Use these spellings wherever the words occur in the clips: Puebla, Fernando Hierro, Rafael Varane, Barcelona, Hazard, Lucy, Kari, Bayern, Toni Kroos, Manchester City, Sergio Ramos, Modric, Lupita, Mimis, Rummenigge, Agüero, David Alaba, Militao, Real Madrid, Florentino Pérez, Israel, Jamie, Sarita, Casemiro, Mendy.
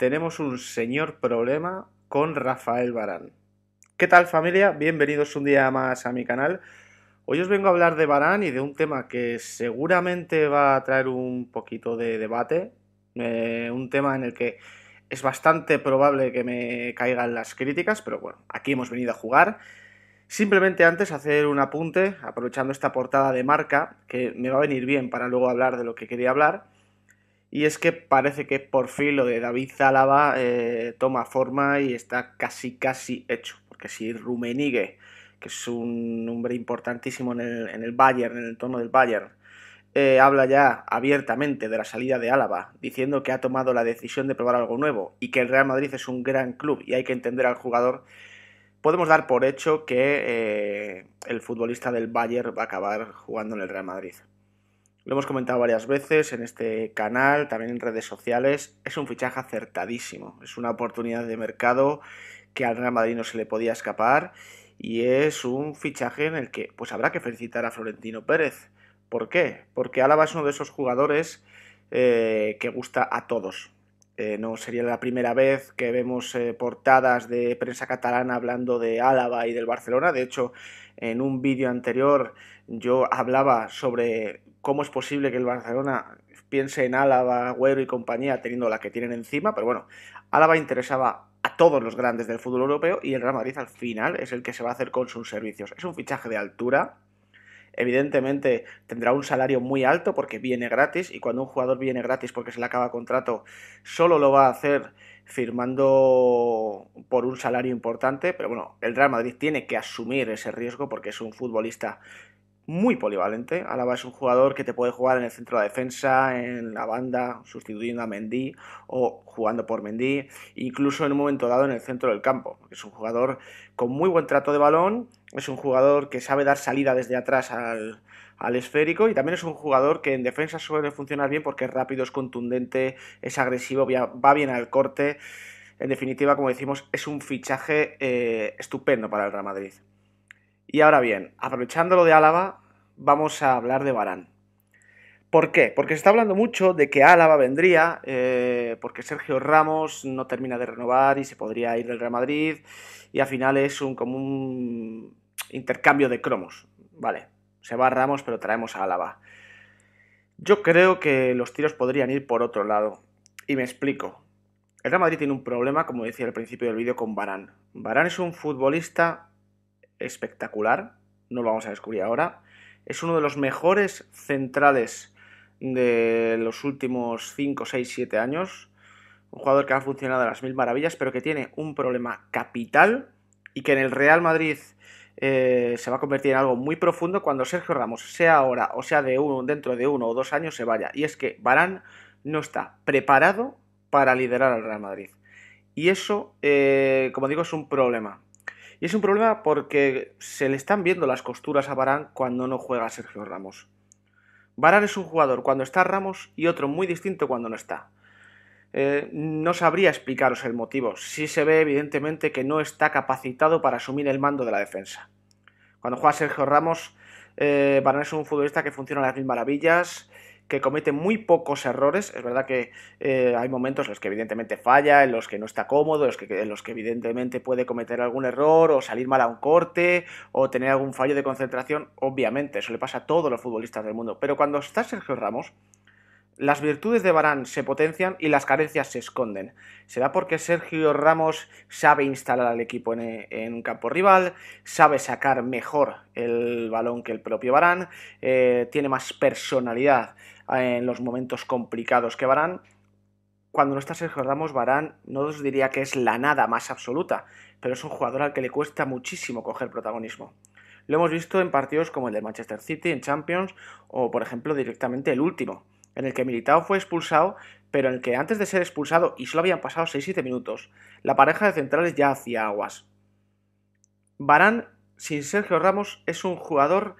tenemos un señor problema con Rafael Varane. ¿Qué tal, familia? Bienvenidos un día más a mi canal. Hoy os vengo a hablar de Varane y de un tema que seguramente va a traer un poquito de debate, un tema en el que es bastante probable que me caigan las críticas, pero bueno, aquí hemos venido a jugar. Simplemente antes hacer un apunte, aprovechando esta portada de Marca, que me va a venir bien para luego hablar de lo que quería hablar. Y es que parece que por fin lo de David Alaba toma forma y está casi hecho. Porque si Rummenigge, que es un hombre importantísimo en el Bayern, en el entorno del Bayern, habla ya abiertamente de la salida de Alaba, diciendo que ha tomado la decisión de probar algo nuevo y que el Real Madrid es un gran club y hay que entender al jugador, podemos dar por hecho que el futbolista del Bayern va a acabar jugando en el Real Madrid. Lo hemos comentado varias veces en este canal, también en redes sociales. Es un fichaje acertadísimo, es una oportunidad de mercado que al Real Madrid no se le podía escapar y es un fichaje en el que pues habrá que felicitar a Florentino Pérez. ¿Por qué? Porque Alaba es uno de esos jugadores que gusta a todos. No sería la primera vez que vemos portadas de prensa catalana hablando de Álava y del Barcelona. De hecho, en un vídeo anterior yo hablaba sobre cómo es posible que el Barcelona piense en Álava, Agüero y compañía teniendo la que tienen encima. Pero bueno, Álava interesaba a todos los grandes del fútbol europeo y el Real Madrid al final es el que se va a hacer con sus servicios. Es un fichaje de altura. Evidentemente tendrá un salario muy alto porque viene gratis y cuando un jugador viene gratis porque se le acaba contrato solo lo va a hacer firmando por un salario importante, pero bueno, el Real Madrid tiene que asumir ese riesgo porque es un futbolista muy polivalente. Alaba es un jugador que te puede jugar en el centro de la defensa, en la banda, sustituyendo a Mendy o jugando por Mendy, incluso en un momento dado en el centro del campo. Es un jugador con muy buen trato de balón, es un jugador que sabe dar salida desde atrás al esférico y también es un jugador que en defensa suele funcionar bien porque es rápido, es contundente, es agresivo, va bien al corte. En definitiva, como decimos, es un fichaje estupendo para el Real Madrid. Y ahora bien, aprovechando lo de Álava, vamos a hablar de Varane. ¿Por qué? Porque se está hablando mucho de que Álava vendría, porque Sergio Ramos no termina de renovar y se podría ir del Real Madrid, y al final es como un intercambio de cromos. Vale, se va Ramos, pero traemos a Álava. Yo creo que los tiros podrían ir por otro lado, y me explico. El Real Madrid tiene un problema, como decía al principio del vídeo, con Varane. Varane es un futbolista espectacular, no lo vamos a descubrir ahora, es uno de los mejores centrales de los últimos 5, 6, 7 años, un jugador que ha funcionado a las mil maravillas, pero que tiene un problema capital y que en el Real Madrid se va a convertir en algo muy profundo cuando Sergio Ramos, sea ahora o sea dentro de 1 o 2 años, se vaya, y es que Varane no está preparado para liderar al Real Madrid, y eso, como digo, es un problema. Y es un problema porque se le están viendo las costuras a Varane cuando no juega Sergio Ramos. Varane es un jugador cuando está Ramos y otro muy distinto cuando no está. No sabría explicaros el motivo. Sí se ve evidentemente que no está capacitado para asumir el mando de la defensa. Cuando juega Sergio Ramos, Varane es un futbolista que funciona a las mil maravillas, que comete muy pocos errores. Es verdad que hay momentos en los que evidentemente falla, en los que no está cómodo, en los que evidentemente puede cometer algún error o salir mal a un corte o tener algún fallo de concentración. Obviamente, eso le pasa a todos los futbolistas del mundo. Pero cuando está Sergio Ramos, las virtudes de Varane se potencian y las carencias se esconden. ¿Será porque Sergio Ramos sabe instalar al equipo en un campo rival? ¿Sabe sacar mejor el balón que el propio Varane? ¿Tiene más personalidad en los momentos complicados que Varane? Cuando no está Sergio Ramos, Varane no os diría que es la nada más absoluta, pero es un jugador al que le cuesta muchísimo coger protagonismo. Lo hemos visto en partidos como el de Manchester City, en Champions, o por ejemplo directamente el último, en el que Militao fue expulsado, pero en el que antes de ser expulsado, y solo habían pasado 6-7 minutos, la pareja de centrales ya hacía aguas. Varane, sin Sergio Ramos, es un jugador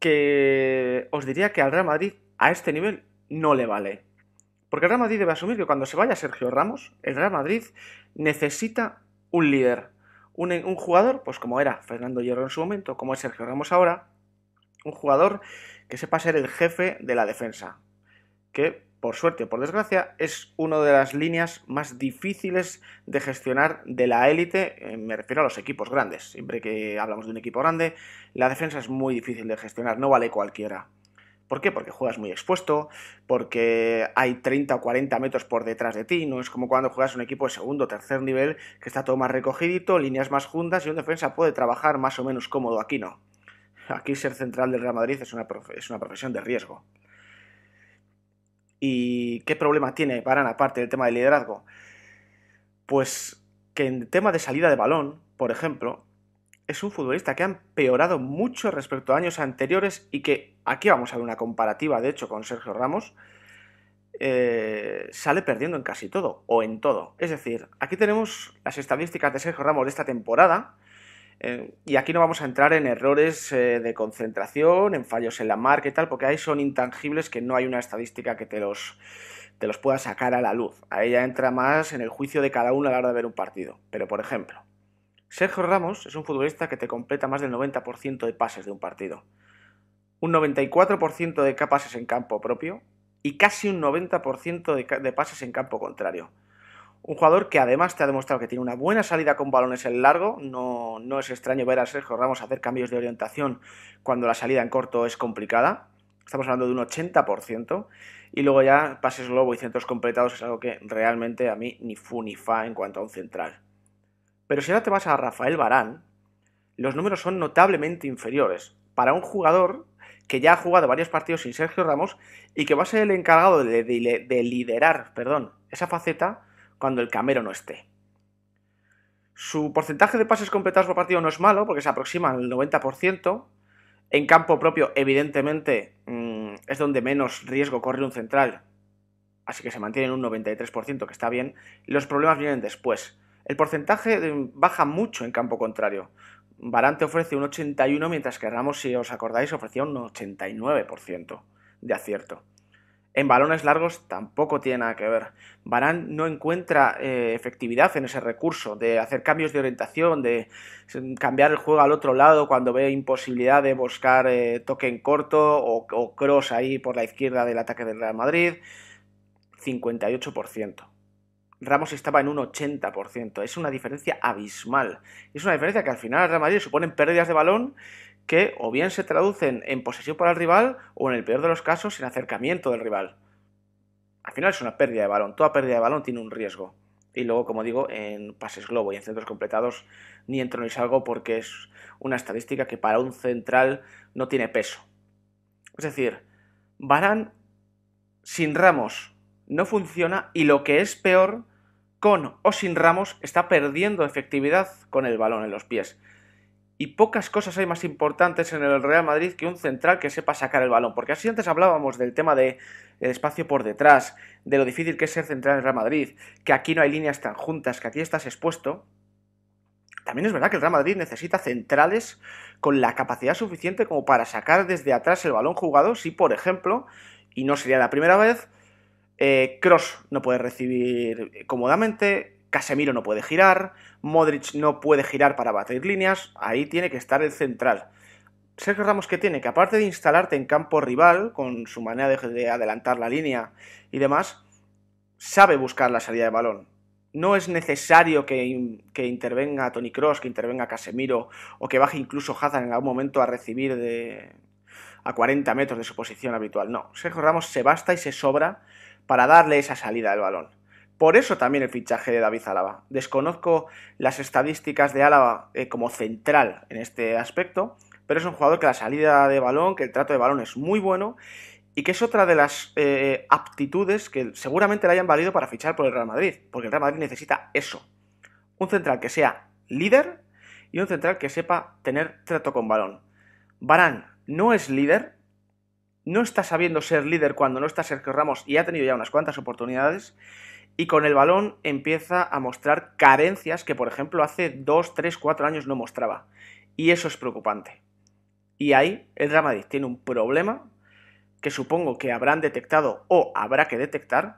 que os diría que al Real Madrid a este nivel no le vale. Porque el Real Madrid debe asumir que cuando se vaya Sergio Ramos, el Real Madrid necesita un líder, un jugador, pues como era Fernando Hierro en su momento, como es Sergio Ramos ahora, un jugador que sepa ser el jefe de la defensa, que, por suerte o por desgracia, es una de las líneas más difíciles de gestionar de la élite, me refiero a los equipos grandes. Siempre que hablamos de un equipo grande, la defensa es muy difícil de gestionar, no vale cualquiera. ¿Por qué? Porque juegas muy expuesto, porque hay 30 o 40 metros por detrás de ti, no es como cuando juegas un equipo de segundo o tercer nivel, que está todo más recogidito, líneas más juntas y un defensa puede trabajar más o menos cómodo. Aquí no. Aquí ser central del Real Madrid es una profesión de riesgo. ¿Y qué problema tiene Varane aparte del tema del liderazgo? Pues que en tema de salida de balón, por ejemplo, es un futbolista que ha empeorado mucho respecto a años anteriores y que, aquí vamos a ver una comparativa de hecho con Sergio Ramos, sale perdiendo en casi todo o en todo. Es decir, aquí tenemos las estadísticas de Sergio Ramos de esta temporada. Y aquí no vamos a entrar en errores de concentración, en fallos en la marca y tal, porque ahí son intangibles que no hay una estadística que te los pueda sacar a la luz. Ahí ya entra más en el juicio de cada uno a la hora de ver un partido. Pero, por ejemplo, Sergio Ramos es un futbolista que te completa más del 90% de pases de un partido, un 94% de pases en campo propio y casi un 90% de pases en campo contrario. Un jugador que además te ha demostrado que tiene una buena salida con balones en largo. No es extraño ver a Sergio Ramos hacer cambios de orientación cuando la salida en corto es complicada. Estamos hablando de un 80%. Y luego ya pases globo y centros completados es algo que realmente a mí ni fu ni fa en cuanto a un central. Pero si ahora te vas a Rafael Varane, los números son notablemente inferiores para un jugador que ya ha jugado varios partidos sin Sergio Ramos y que va a ser el encargado de liderar, esa faceta cuando el Camero no esté. Su porcentaje de pases completados por partido no es malo, porque se aproxima al 90%. En campo propio, evidentemente, es donde menos riesgo corre un central, así que se mantiene en un 93%, que está bien. Los problemas vienen después. El porcentaje baja mucho en campo contrario. Varane ofrece un 81%, mientras que Ramos, si os acordáis, ofrecía un 89% de acierto. En balones largos tampoco tiene nada que ver. Varane no encuentra efectividad en ese recurso de hacer cambios de orientación, de cambiar el juego al otro lado cuando ve imposibilidad de buscar toque en corto o cross ahí por la izquierda del ataque del Real Madrid. 58%. Ramos estaba en un 80%. Es una diferencia abismal. Es una diferencia que al final al Real Madrid suponen pérdidas de balón que o bien se traducen en posesión para el rival o en el peor de los casos en acercamiento del rival. Al final es una pérdida de balón, toda pérdida de balón tiene un riesgo. Y luego, como digo, en pases globo y en centros completados ni entro ni salgo porque es una estadística que para un central no tiene peso. Es decir, Varane sin Ramos no funciona y lo que es peor, con o sin Ramos está perdiendo efectividad con el balón en los pies. Y pocas cosas hay más importantes en el Real Madrid que un central que sepa sacar el balón. Porque así antes hablábamos del tema del espacio por detrás, de lo difícil que es ser central en el Real Madrid, que aquí no hay líneas tan juntas, que aquí estás expuesto. También es verdad que el Real Madrid necesita centrales con la capacidad suficiente como para sacar desde atrás el balón jugado. Si, por ejemplo, y no sería la primera vez, Kroos no puede recibir cómodamente, Casemiro no puede girar, Modric no puede girar para batir líneas, ahí tiene que estar el central. Sergio Ramos, ¿qué tiene? Que aparte de instalarte en campo rival, con su manera de adelantar la línea y demás, sabe buscar la salida de balón. No es necesario que intervenga Toni Kroos, que intervenga Casemiro, o que baje incluso Hazard en algún momento a recibir a 40 metros de su posición habitual. No, Sergio Ramos se basta y se sobra para darle esa salida del balón. Por eso también el fichaje de David Alaba. Desconozco las estadísticas de Alaba como central en este aspecto, pero es un jugador que la salida de balón, que el trato de balón es muy bueno y que es otra de las aptitudes que seguramente le hayan valido para fichar por el Real Madrid, porque el Real Madrid necesita eso. Un central que sea líder y un central que sepa tener trato con balón. Varane no es líder, no está sabiendo ser líder cuando no está Sergio Ramos y ha tenido ya unas cuantas oportunidades. Y con el balón empieza a mostrar carencias que, por ejemplo, hace 2, 3, 4 años no mostraba. Y eso es preocupante. Y ahí el Real Madrid tiene un problema que supongo que habrán detectado o habrá que detectar.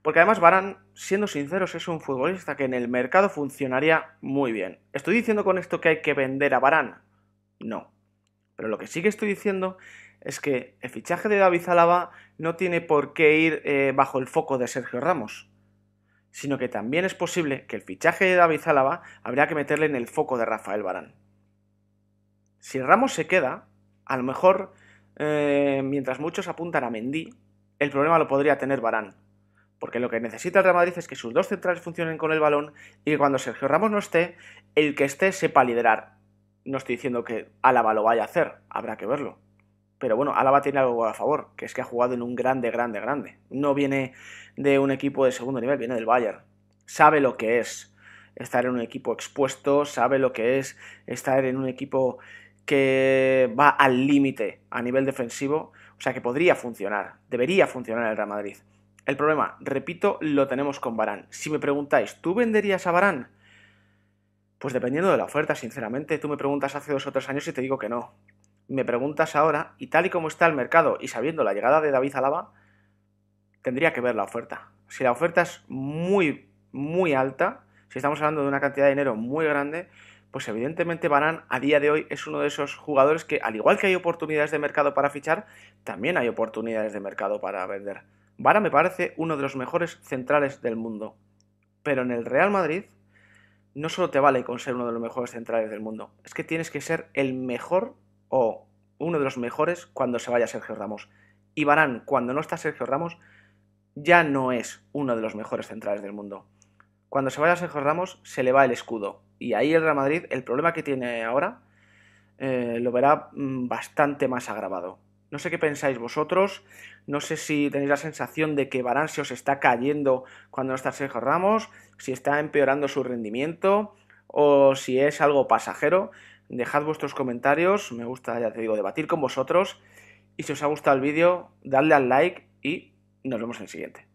Porque además Varane, siendo sinceros, es un futbolista que en el mercado funcionaría muy bien. ¿Estoy diciendo con esto que hay que vender a Varane? No. Pero lo que sí que estoy diciendo es que el fichaje de David Alaba no tiene por qué ir bajo el foco de Sergio Ramos, sino que también es posible que el fichaje de David Alaba habría que meterle en el foco de Rafael Varane. Si Ramos se queda, a lo mejor, mientras muchos apuntan a Mendy, el problema lo podría tener Varane, porque lo que necesita el Real Madrid es que sus dos centrales funcionen con el balón y que cuando Sergio Ramos no esté, el que esté sepa liderar. No estoy diciendo que Alaba lo vaya a hacer, habrá que verlo. Pero bueno, Alaba tiene algo a favor, que es que ha jugado en un grande. No viene de un equipo de segundo nivel, viene del Bayern. Sabe lo que es estar en un equipo expuesto, sabe lo que es estar en un equipo que va al límite a nivel defensivo. O sea que podría funcionar, debería funcionar el Real Madrid. El problema, repito, lo tenemos con Varane. Si me preguntáis, ¿tú venderías a Varane? Pues dependiendo de la oferta, sinceramente. Tú me preguntas hace 2 o 3 años y te digo que no. Me preguntas ahora, y tal y como está el mercado y sabiendo la llegada de David Alaba, tendría que ver la oferta. Si la oferta es muy, muy alta, si estamos hablando de una cantidad de dinero muy grande, pues evidentemente Varane a día de hoy es uno de esos jugadores que, al igual que hay oportunidades de mercado para fichar, también hay oportunidades de mercado para vender. Varane me parece uno de los mejores centrales del mundo, pero en el Real Madrid no solo te vale con ser uno de los mejores centrales del mundo, es que tienes que ser el mejor o uno de los mejores cuando se vaya Sergio Ramos. Y Varane, cuando no está Sergio Ramos, ya no es uno de los mejores centrales del mundo. Cuando se vaya Sergio Ramos, se le va el escudo. Y ahí el Real Madrid, el problema que tiene ahora, lo verá bastante más agravado. No sé qué pensáis vosotros, no sé si tenéis la sensación de que Varane se os está cayendo cuando no está Sergio Ramos, si está empeorando su rendimiento o si es algo pasajero. Dejad vuestros comentarios, me gusta, ya te digo, debatir con vosotros. Y si os ha gustado el vídeo, dadle al like y nos vemos en el siguiente.